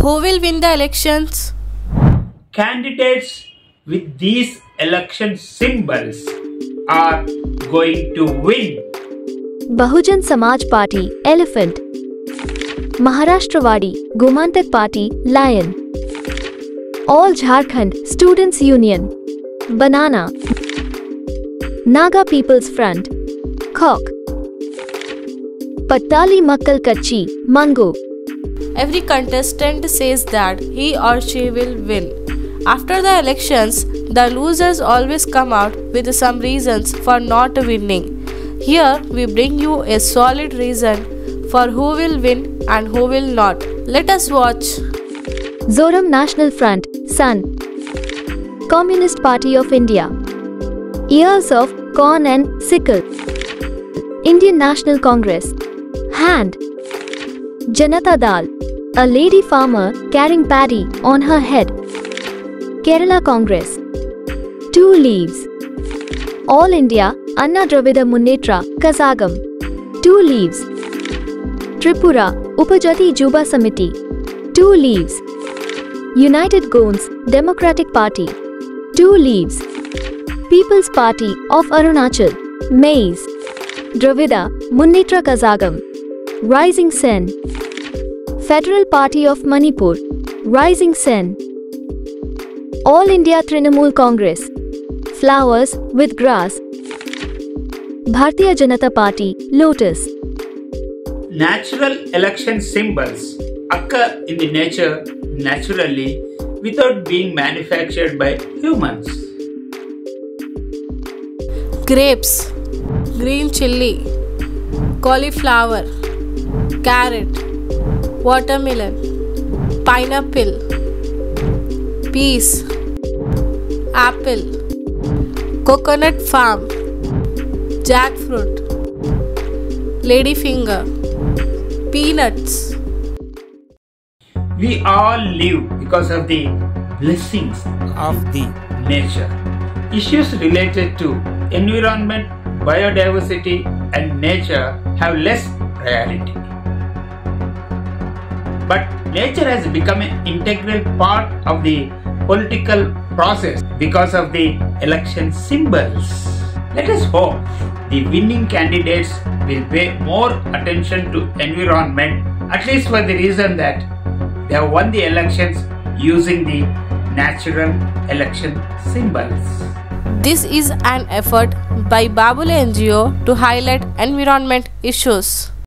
Who will win the elections? Candidates with these election symbols are going to win. Bahujan Samaj Party, Elephant. Maharashtrawadi Gumantek Party, Lion. All Jharkhand Students Union, Banana. Naga People's Front, Khok. Patali Makkal Kachi, Mango. Every contestant says that he or she will win. After the elections, the losers always come out with some reasons for not winning. Here we bring you a solid reason for who will win and who will not. Let us watch. Zoram National Front, Sun. Communist Party of India, Ears of Corn and Sickle. Indian National Congress, Hand. Janata Dal, a lady farmer carrying paddy on her head. Kerala Congress, Two Leaves. All India Anna Dravida Munnetra Kazagam, Two Leaves. Tripura Upajati Juba Samiti, Two Leaves. United Goans Democratic Party, Two Leaves. People's Party of Arunachal, Maize. Dravida Munnetra Kazagam, Rising Sen. Federal Party of Manipur, Rising Sen. All India Trinamool Congress, Flowers with Grass. Bhartiya Janata Party, Lotus. Natural election symbols occur in the nature naturally without being manufactured by humans. Grapes, green chilli, cauliflower, carrot, watermelon, pineapple, peas, apple, coconut palm, jackfruit, ladyfinger, peanuts. We all live because of the blessings of the nature. Issues related to environment, biodiversity and nature have less priority. But nature has become an integral part of the political process because of the election symbols. Let us hope the winning candidates will pay more attention to environment, at least for the reason that they have won the elections using the natural election symbols. This is an effort by Babule NGO to highlight environment issues.